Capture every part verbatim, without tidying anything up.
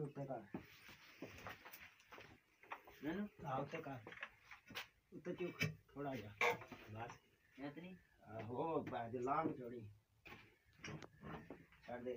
रुपए का है ना आओ तक का उतना क्यों थोड़ा जा बात इतनी हो बात लांग जोड़ी कर दे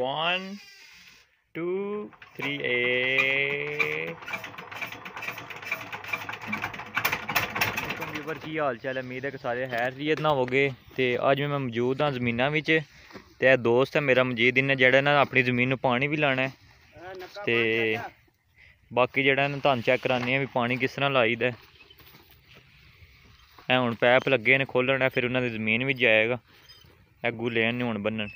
one two three eight viewer की हाल चाल है। उम्मीद है कि सारे हैरियत ना हो गए तो अज मैं मौजूद हाँ जमीना तो दोस्त है मेरा मजीद इन्हें जड़ा ना अपनी जमीन में पानी भी लाना है तो बाकी जड़ा ना तुम चेक कराने भी पानी किस तरह लाई द हूँ पैप लगे ने खोलना फिर उन्होंने जमीन भी जाएगा अगू लेन हूँ बनन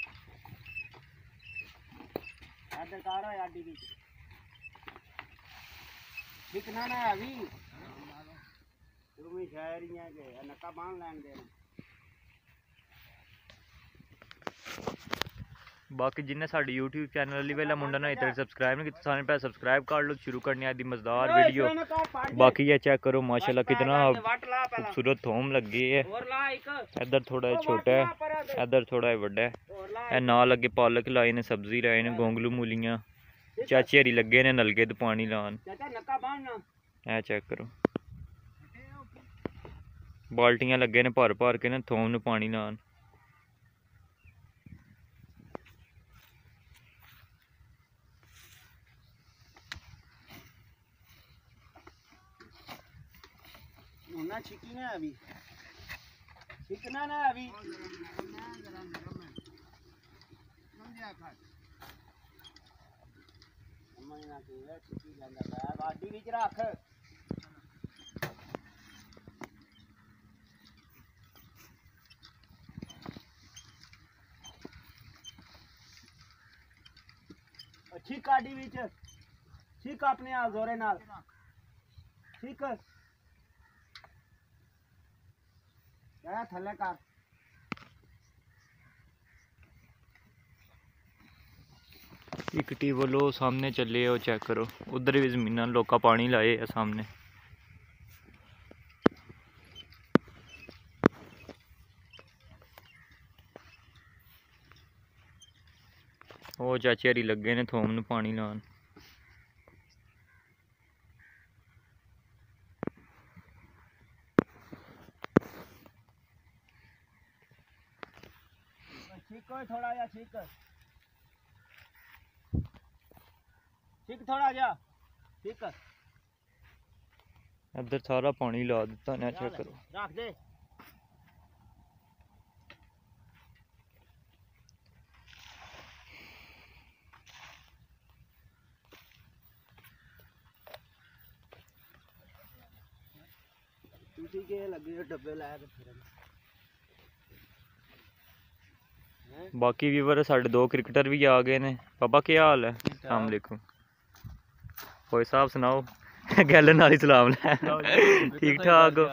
बिकना ना अभी तुम्हें शायरियां के नक्का बांध लेने देना। बाकी जिन्हें साड़ी यूट्यूब चैनल वाली वेला मुंडा ना इधर सब्सक्राइब नहीं किया सारे पे सब्सक्राइब कर लो शुरू करने आदि मज़ेदार वीडियो। बाकी ये चेक करो माशाल्लाह कितना खूबसूरत थोम लग गई है। इधर थोड़ा छोटा है इधर थोड़ा बड़ा है ना लगे पालक लाए ने सब्जी लाए ने गोंगलू मूलियां चाची हरी लगे ने नलके तो पानी लान ए चेक करो बाल्टियां लगे ने भर भर के ना थोम नूं पानी लान। ना छिकना अभी छिकना ना अभी बाडी विच रख ठीक आडी विच ठीक अपने आप जोरे नाल ठीक यार थले कर एक टी बोलो सामने चले हो चेक करो उधर भी जमीन लोका पानी लाए है सामने वो चाची हरी लगे ने थोम नूं पानी लान। ठीक थोड़ा जा ठीक ठीक थोड़ा जा ठीक इधर सारा पानी ला दिता ना चेक करो रख दे ठीक है लगे डब्बे लाया तो फिर बाकी व्यूवर साढ़े दो क्रिकेटर भी आ गए ने। पापा क्या हाल है अस्सलाम वालेकुम कोई साहब सुनाओ गैलन नाली सलाम ठीक ठाक हो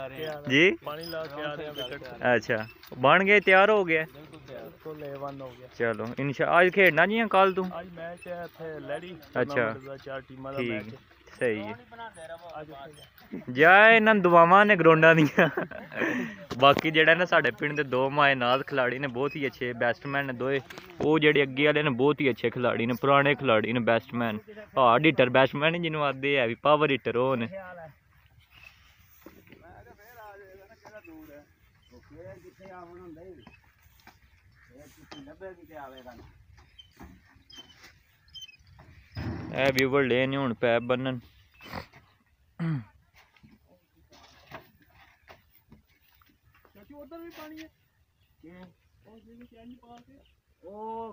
जी अच्छा बन गए तैयार हो गया चलो इंशाल्लाह आज खेलना जी कल तू अच्छा ठीक सही है जाए इन्होंने दुआवां ने ग्राउंडा दियां। बाकी जेड़ा ना साढ़े पिंड दे दो मायनाज खिलाड़ी ने बहुत ही अच्छे बैट्समैन ने दोए वो जेड़े अग्गे वाले ने बहुत ही अच्छे खिलाड़ी ने पुराने खिलाड़ी ने बैट्समैन हार्ड हिटर बैट्समैन जिन्हों आदि है भी पावर हिटर हो ने ए व्यूवर ले ने हुन पैप बनन उधर भी पानी है ओ जी चैन पा के ओ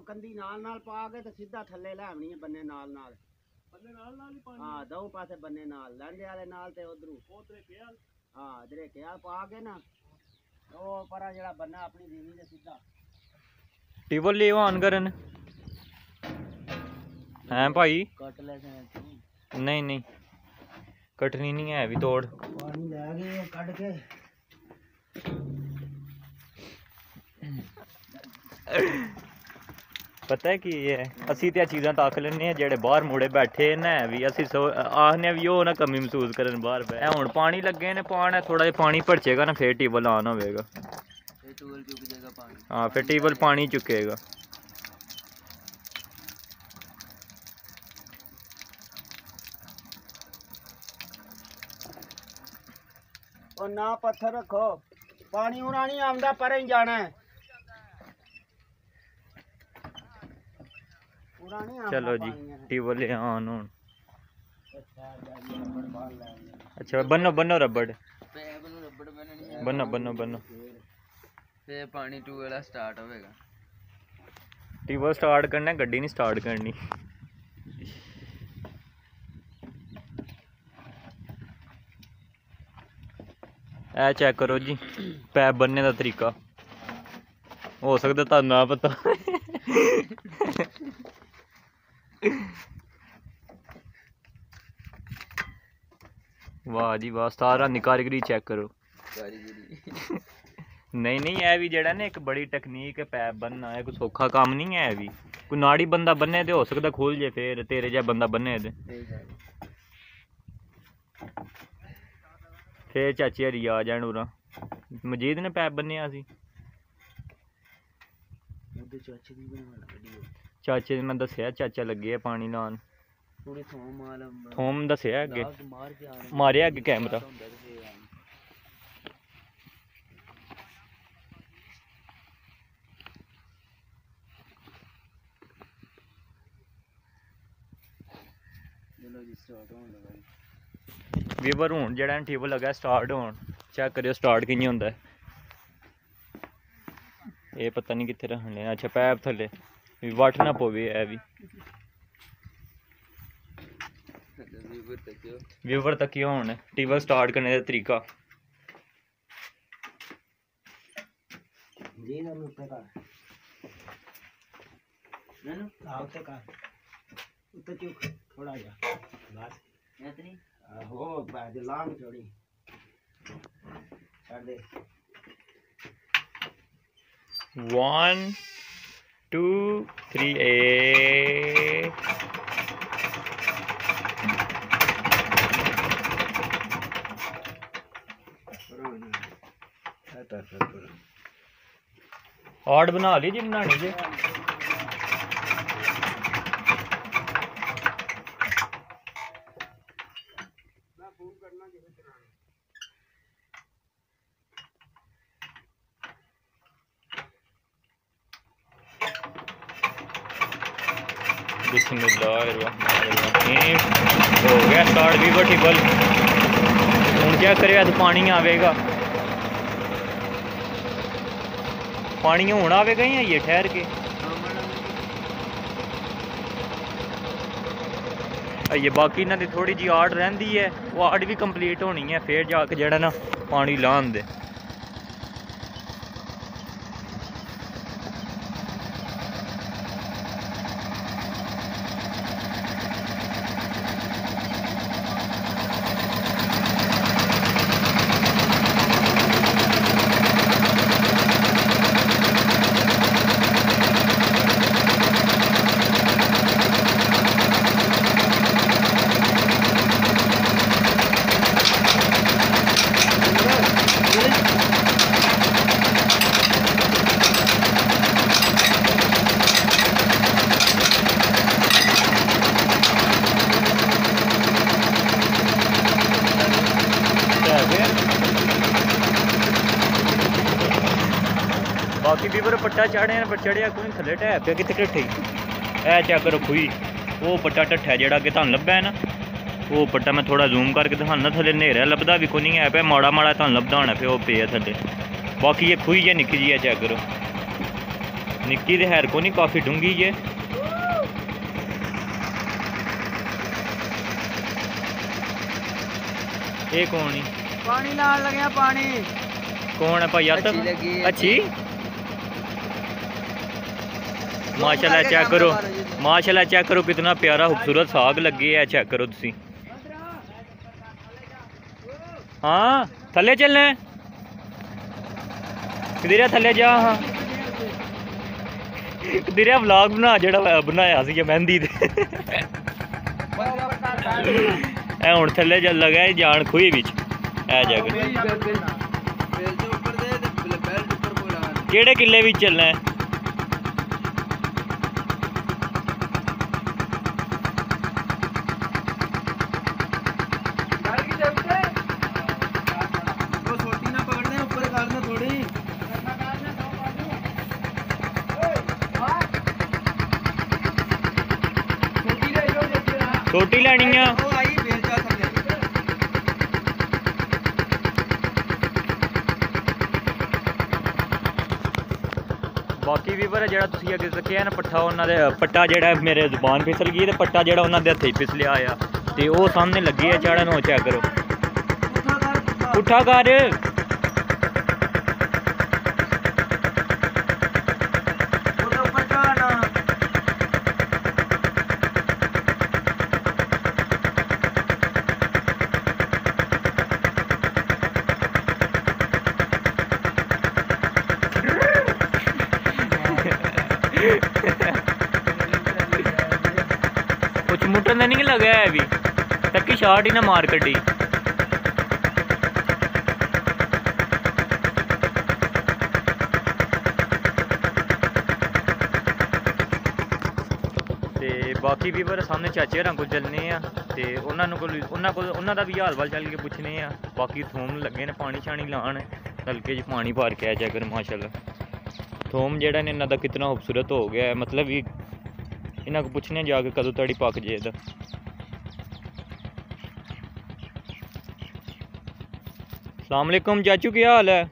कंदी नाल नाल पा के तो सीधा थल्ले लावनी है बन्ने नाल नाल बन्ने नाल नाल ही पानी हां दो पासे बन्ने नाल लंडे वाले नाल ते उधरू ओतरे केल हां इधरे केल पा के ना ओ परा जेड़ा बन्ना अपनी बीवी दे सीधा टेबल ले ऑन करन हैं भाई कट ले नहीं नहीं कटनी नहीं है अभी तोड़ पानी ले गए काट के पता है कि है असी तो चीज़ा तक लें जेडे बाहर मुड़े बैठे ना भी असी सो आखने भी हो ना कमी महसूस करन बाहर पे हूँ पानी लगे ने पान थोड़ा जिहा पानी भरचेगा ना फिर टेबल ऑन होगा हाँ फिर टेबल पानी चुकेगा और ना पत्थर रखो, पानी होना नहीं आंदा पर जाना है। चलो जी टीबल ऑन ऑन। अच्छा बनो बनो रबड़ बनो बनो बनो फिर पानी ट्यूबवेल स्टार्ट होगा। ट्यूबवेल स्टार्ट करना गड्डी नहीं स्टार्ट करनी। ऐ चेक करो जी पैप बनने का तरीका, हो सकता तुहानू ना पता। वाह जी वाह, सारा कारीगरी चेक करो। नहीं नहीं है भी जड़ा ना एक बड़ी टेक्नीक है पैप बनना, है कोई सौखा काम नहीं है। भी कोई नाड़ी बंदा बने तो हो सकता खोल जाए, फिर तेरे जहा बंदा बने तो फिर चाची हरी आ जाए। उरा मजीद ने पैप बनया सी चाचे, मैं दसिया चाचा लगे पानी लान, थोम दसिया अगे मारिया अगे कैमरा। वीवर हूँ जरा टीबल लगा स्टार्ट हो, चेक करियो स्टार्ट कि'यां होंदा है। ये पता नहीं कितने रखने। अच्छा पैप थले वाटना पवे है भी। व्यूवर तक हूँ टीबल स्टार्ट करने का तरीका। थोड़ा वन टू थ्री ए आर्ट बना ली जी, बनानी जी। बिस्मिल्लाहिर्रहमानिर्रहीम हो गया स्टार्ट भी वर्टिकल। हूँ क्या करे तो पानी आवेगा, पानी हूँ आवेगा या ये ठहर के ये बाकी इन्हों की थोड़ी जी आर्ट रहती है, वो आर्ट भी कंप्लीट होनी है फिर जाके जड़ा ना पानी लान दे। पट्टा चाढ़े पर चढ़िया कोई थले ढह पे कितने ढट्ठे ऐ चेक करो खुई वो पट्टा ढट्ठा जरा कि तुम लभा है ना, वो पट्टा मैं थोड़ा जूम करके दिखाना। थले नेरा लभदा भी कोई नहीं है पे, माड़ा माड़ा तुम लभदा होना पे वो पे है थले। बाकी ये खुई है निक्की जी है, चेक करो निक्की तो हैर को नहीं काफ़ी डूंगी है। ये कौन ही पानी लान लगे, पानी कौन है भाई आतम अच्छी माशाल्लाह। चेक करो माशाल्लाह, चेक करो कितना प्यारा खूबसूरत साग लगी है। चेक करो तुसी, हाँ थले चलना किधर थले जा, हाँ किधर व्लॉग बना जड़ा बनाया सी मेहंदी ऐ हूँ थले चल लगा जान खुई बिच ऐ जाग केड़े किले बिच चलना है। थोड़ी छोटी लैनी है बाकी भी पर जो अगे सकिया ना पट्ठा उन्होंने पट्टा जो मेरे जुबान फिसल गई तो पट्टा जो उन्होंने हथे फिसलिया आया तो वह सामने लगी है चाड़ा नो चेक करो पुट्ठा कर कुछ मुटन नहीं लगा है अभी तक की शार्ट ही ना मार कटी बाकी भी पर सामने चाचे रंग को चलने हैं तो उन्होंने को उन्होंने का भी हाल वाल चल के पुछने हैं बाकी थूम लगे ने पानी शानी लाने नलके च पानी भर के आ जाए कर माशाल्लाह थोम जेड़ा ने इन्हों का कितना खूबसूरत हो गया है मतलब ये इन्हों को पूछने जाके कदों तड़ी पक जाए तो अस्सलाम वालेकुम चाचू क्या हाल है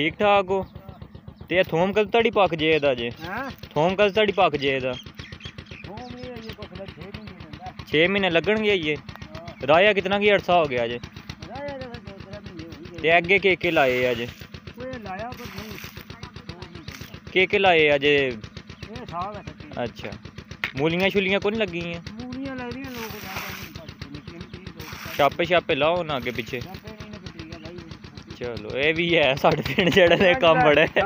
ठीक ठाक हो तो यह थोम कदों तड़ी पक जाए तो जे थोम कदों तड़ी पक जाए तो छे महीने लगनगे ये राया कितना की अरसा हो गया जे तो अगे के के लाए है जे के के लाए अजे अच्छा मूलियां छुलियां को नहीं लगी हैं छापे छापे लाओ ना अगे पीछे चलो ये भी है साढ़े पिंड जो कम बड़ा है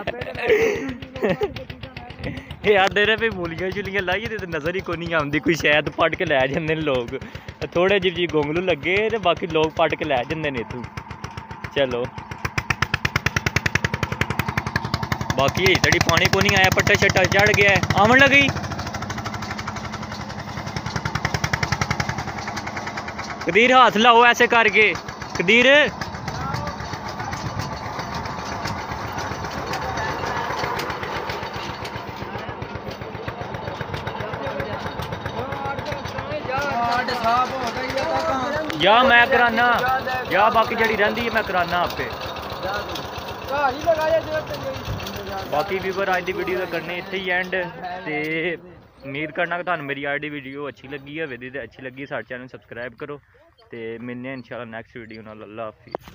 आते रहे मूलियां छुलियां लाइए तो नज़र ही को नहीं आती कोई शायद पट के लै जाते लोग थोड़े जी जी गोंगलू लगे तो बाकी लोग पट के लै जाते इतों चलो बाकी तड़ी पानी को नहीं आया पट्टा शट्टा चढ़ गया है आवन लगी कदीर हाथ लाओ ऐसे करके कदीर या मैं कराना या बाकी जड़ी रही है मैं कराना आपे बाकी व्यूवर अज की वीडियो का करने इत्थे ही एंड ते उम्मीद करना कि तुहानू मेरी अज की वीडियो अच्छी लगी है अच्छी लगी साडे चैनल सबसक्राइब करो ते मिलने इंशाल्लाह नैक्सट वीडियो नाल अल्लाह हाफिज़।